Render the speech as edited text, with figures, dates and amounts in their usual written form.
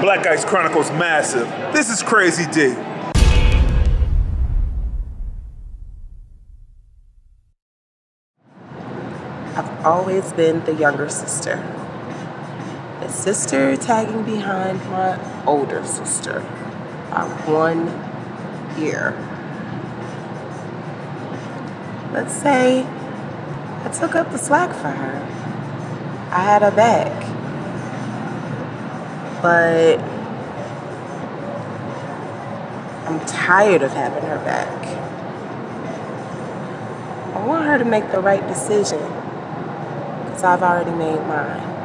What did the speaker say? Black Ice Chronicles Massive. This is Crazy Dee. I've always been the younger sister. The sister tagging behind my older sister by 1 year. Let's say I took up the slack for her. I had her back. But I'm tired of having her back. I want her to make the right decision, because I've already made mine.